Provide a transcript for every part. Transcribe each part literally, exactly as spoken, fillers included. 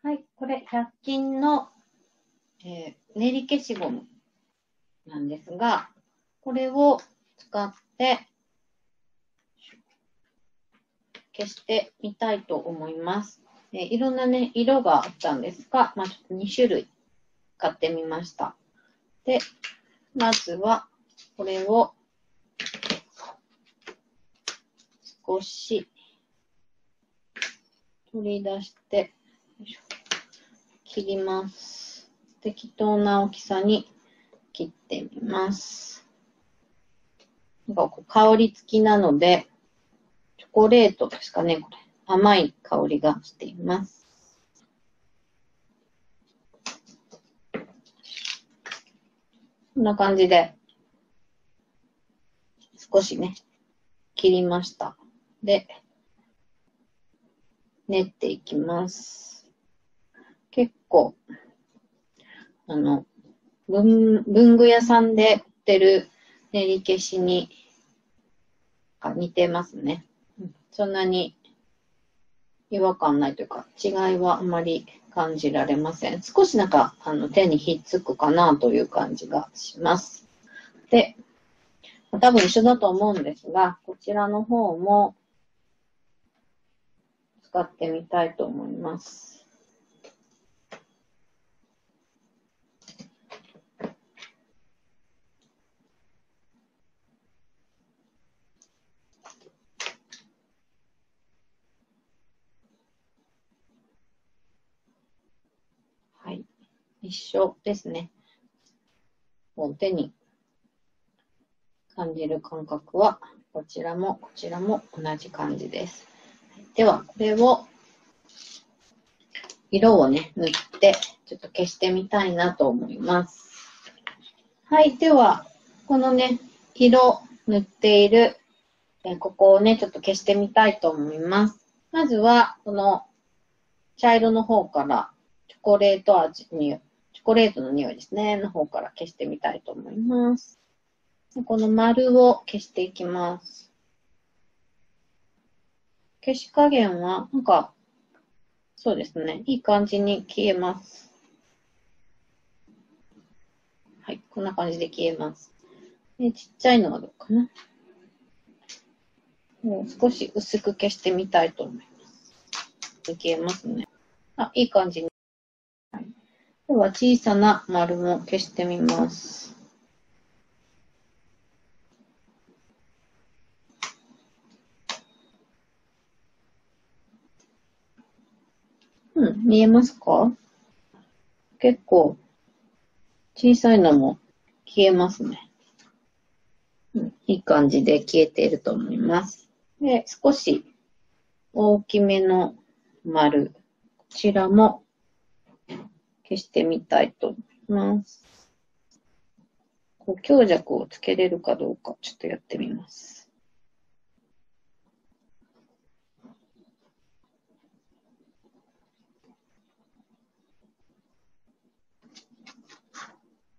はい、これひゃく均の、えー、練り消しゴムなんですが、これを使って消してみたいと思います。えー、いろんなね、色があったんですが、まあ、ちょっとに種類買ってみました。で、まずはこれを少し取り出して、切ります。適当な大きさに切ってみます。なんかこう香り付きなので、チョコレートですかね、これ。甘い香りがしています。こんな感じで、少しね、切りました。で、練っていきます。結構、あの、文具屋さんで売ってる練り消しに似てますね。そんなに違和感ないというか、違いはあまり感じられません。少しなんかあの手にひっつくかなという感じがします。で、多分一緒だと思うんですが、こちらの方も使ってみたいと思います。一緒ですね。もう手に感じる感覚は、こちらもこちらも同じ感じです。では、これを、色をね、塗って、ちょっと消してみたいなと思います。はい、では、このね、色塗っている、ここをね、ちょっと消してみたいと思います。まずは、この茶色の方から、チョコレート味に、チョコレートの匂いですね。の方から消してみたいと思います。この丸を消していきます。消し加減は、なんか、そうですね。いい感じに消えます。はい。こんな感じで消えます。で、ちっちゃいのはどうかな。もう少し薄く消してみたいと思います。消えますね。あ、いい感じに。では小さな丸も消してみます。うん、見えますか？結構小さいのも消えますね。うん、いい感じで消えていると思います。で、少し大きめの丸、こちらも消してみたいと思います。こう強弱をつけれるかどうか、ちょっとやってみます。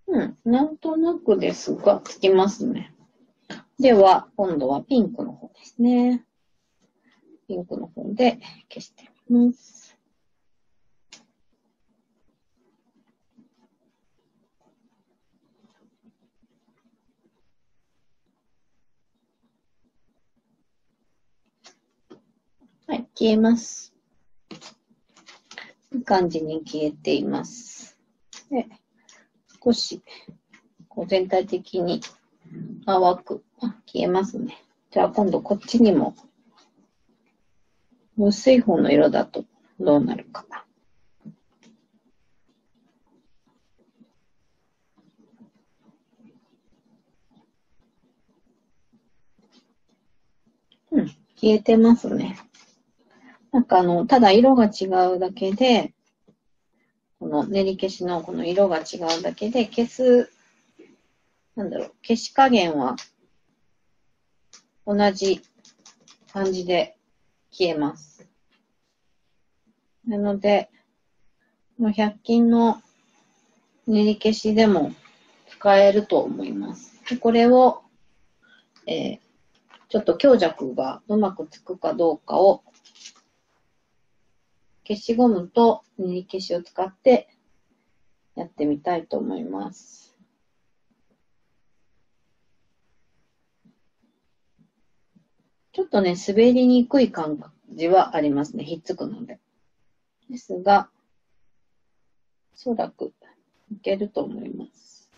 うん、なんとなくですが、つきますね。では、今度はピンクの方ですね。ピンクの方で消してみます。はい、消えます。いい感じに消えています。で、少しこう全体的に淡く、あ、消えますね。じゃあ今度こっちにも、薄い方の色だとどうなるかな。うん、消えてますね。なんかあの、ただ色が違うだけで、この練り消しのこの色が違うだけで、消す、なんだろう、消し加減は同じ感じで消えます。なので、このひゃく均の練り消しでも使えると思います。でこれを、えー、ちょっと強弱がうまくつくかどうかを、消しゴムと練り消しを使ってやってみたいと思います。ちょっとね、滑りにくい感じはありますね。ひっつくので。ですが、おそらくいけると思います。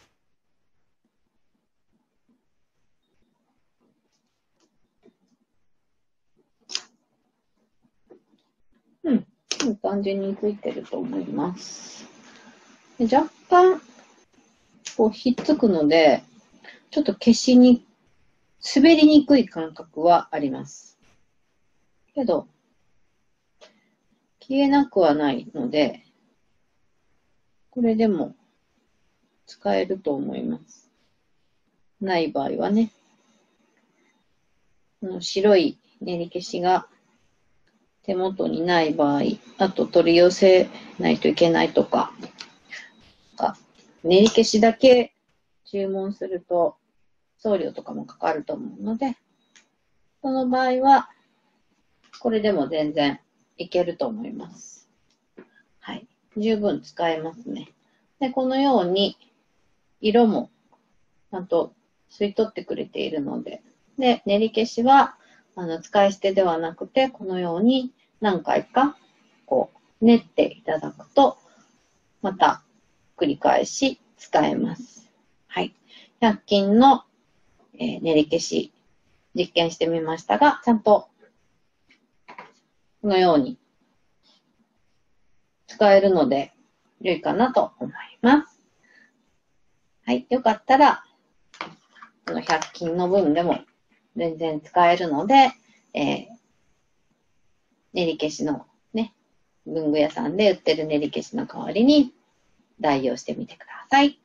うん、いい感じについてると思います。で、若干、こう、ひっつくので、ちょっと消しにくい。滑りにくい感覚はあります。けど、消えなくはないので、これでも使えると思います。ない場合はね、この白い練り消しが手元にない場合、あと取り寄せないといけないとか、練り消しだけ注文すると、送料とかもかかると思うので、その場合は、これでも全然いけると思います。はい。十分使えますね。で、このように、色も、ちゃんと吸い取ってくれているので、で、練り消しは、あの、使い捨てではなくて、このように何回か、こう、練っていただくと、また、繰り返し使えます。はい。ひゃく均のえー、練り消し実験してみましたが、ちゃんとこのように使えるので良いかなと思います。はい、よかったらこのひゃく均の分でも全然使えるので、えー、練り消しのね、文具屋さんで売ってる練り消しの代わりに代用してみてください。